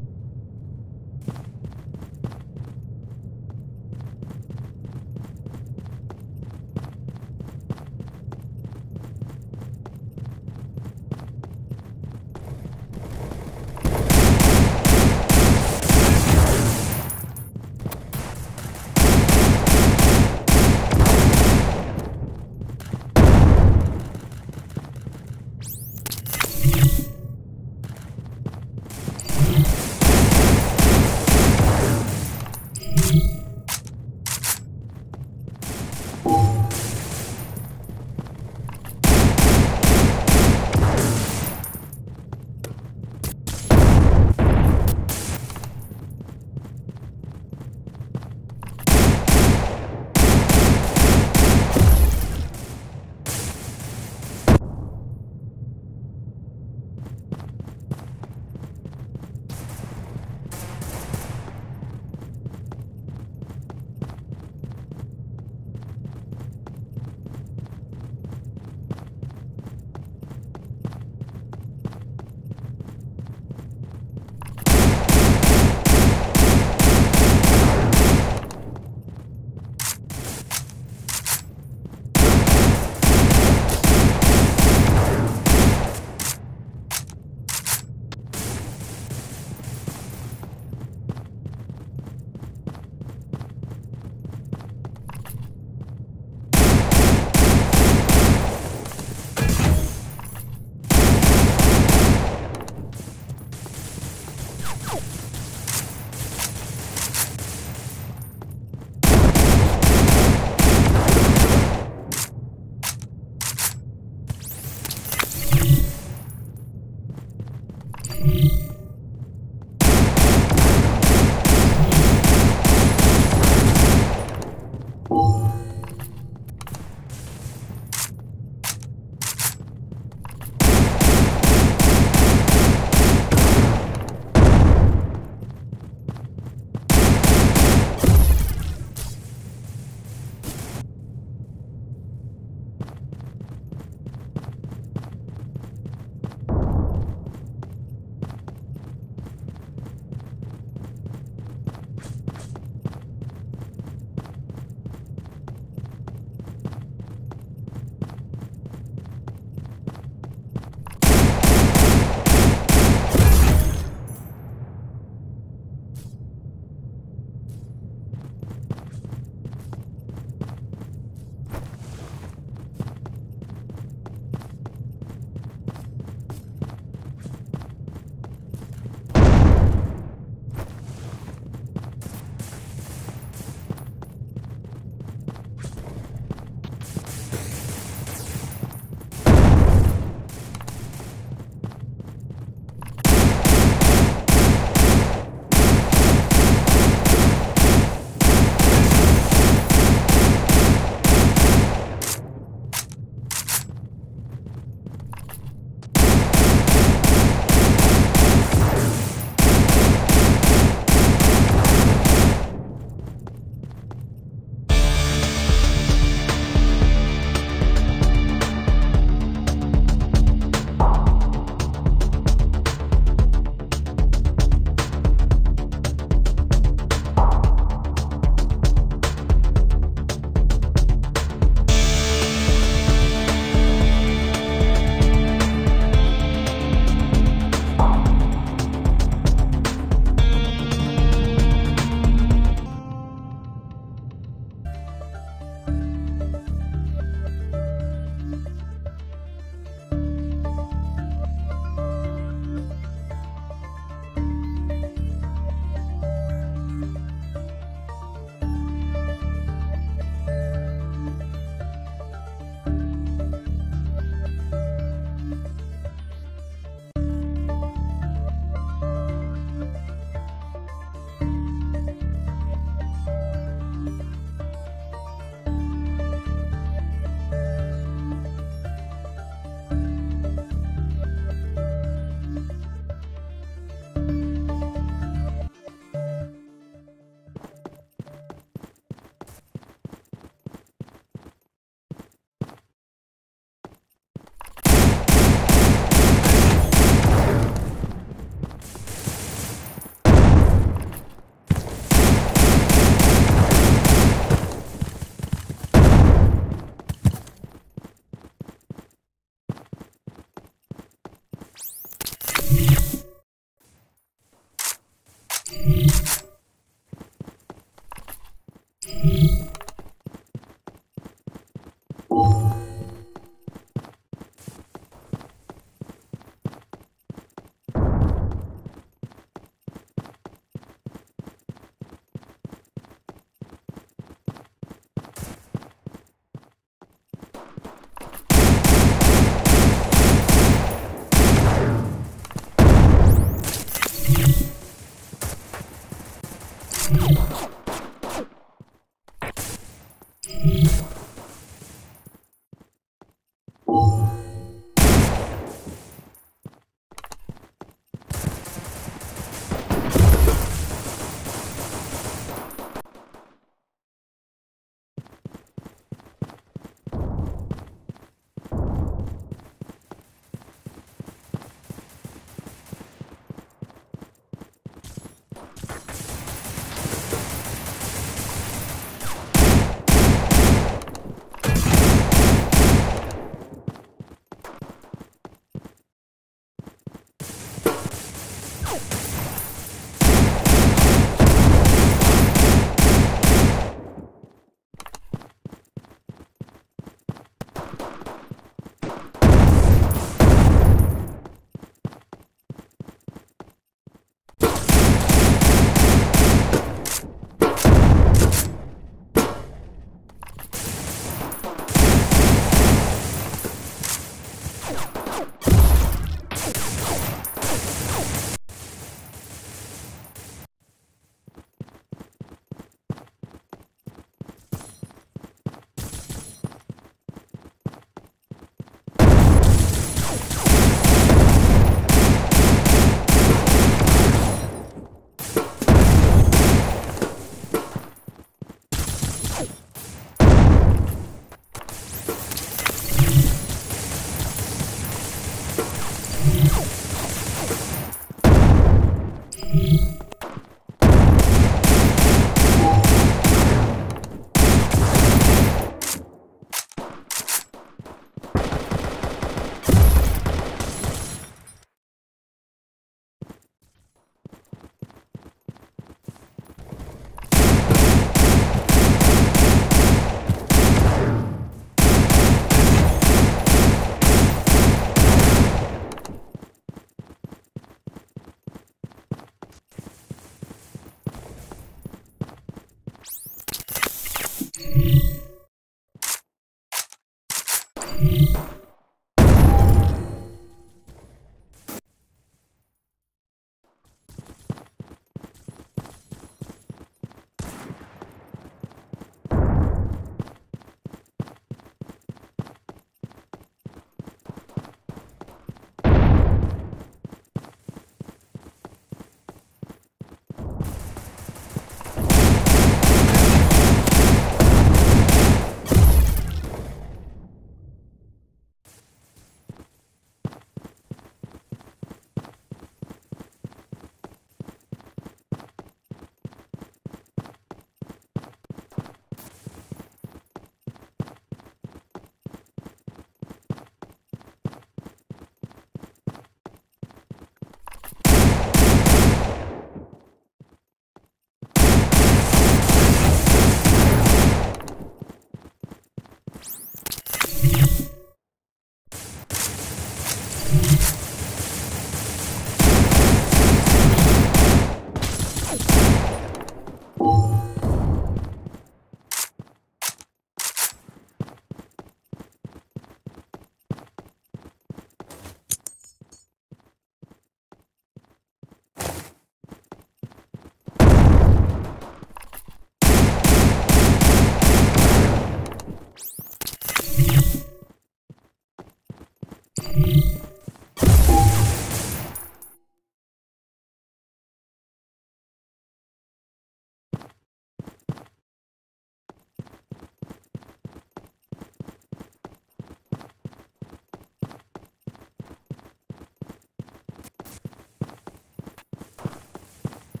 You